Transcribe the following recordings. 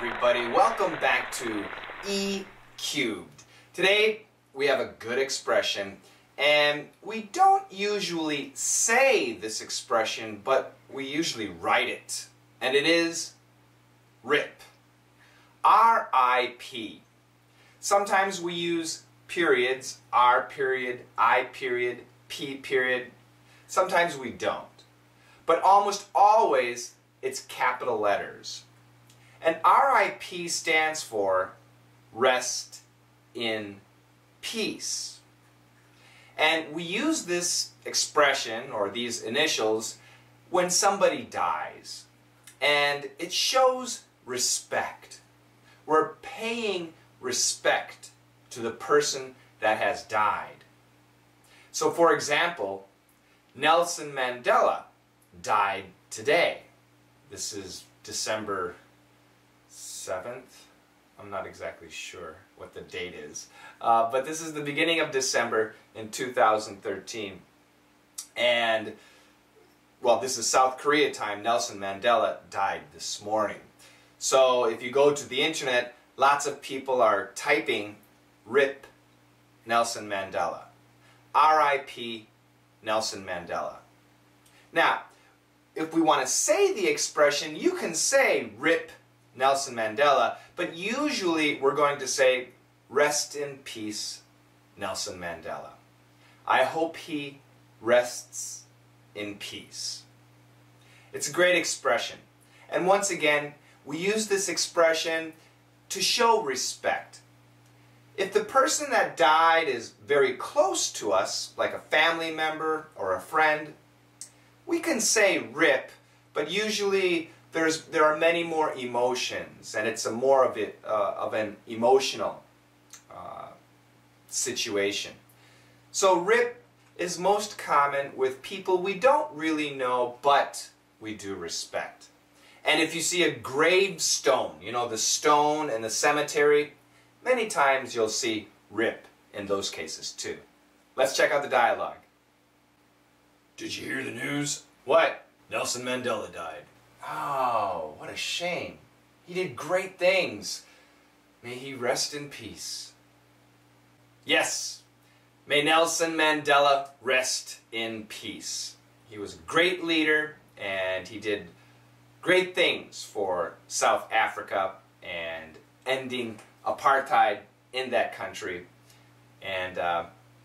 everybody. Welcome back to E-cubed. Today we have a good expression, and we don't usually say this expression, but we usually write it, and it is RIP. R.I.P. Sometimes we use periods, R period, I period, P period. Sometimes we don't. But almost always it's capital letters. And R.I.P. stands for Rest in Peace. And we use this expression, or these initials, when somebody dies. And it shows respect. We're paying respect to the person that has died. So, for example, Nelson Mandela died today. This is December 7th. I'm not exactly sure what the date is. But this is the beginning of December in 2013. And, well, this is South Korea time. Nelson Mandela died this morning. So if you go to the internet, lots of people are typing RIP Nelson Mandela. R.I.P. Nelson Mandela. Now, if we want to say the expression, you can say RIP Nelson Mandela, but usually we're going to say Rest in Peace Nelson Mandela. I hope he rests in peace. It's a great expression. And once again, we use this expression to show respect. If the person that died is very close to us, like a family member or a friend, we can say RIP, but usually there are many more emotions, and it's more of an emotional situation. So RIP is most common with people we don't really know, but we do respect. And if you see a gravestone, you know, the stone in the cemetery, many times you'll see RIP in those cases too. Let's check out the dialogue. Did you hear the news? What? Nelson Mandela died. Oh, what a shame. He did great things. May he rest in peace. Yes, may Nelson Mandela rest in peace. He was a great leader, and he did great things for South Africa and ending apartheid in that country. And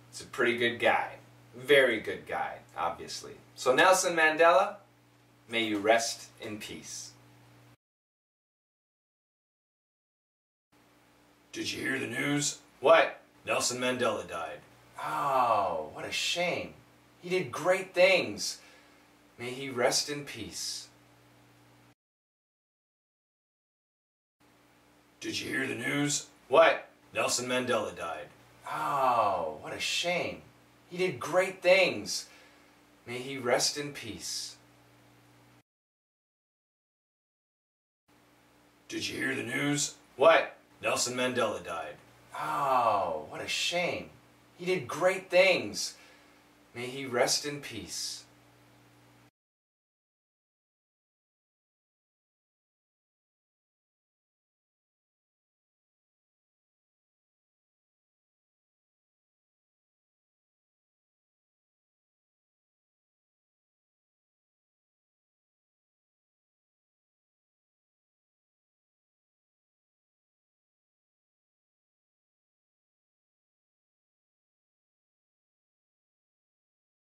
it's a pretty good guy. Very good guy, obviously. So Nelson Mandela, may you rest in peace. Did you hear the news? What? Nelson Mandela died. Oh, what a shame. He did great things. May he rest in peace. Did you hear the news? What? Nelson Mandela died. Oh, what a shame. He did great things. May he rest in peace. Did you hear the news? What? Nelson Mandela died. Oh, what a shame. He did great things. May he rest in peace.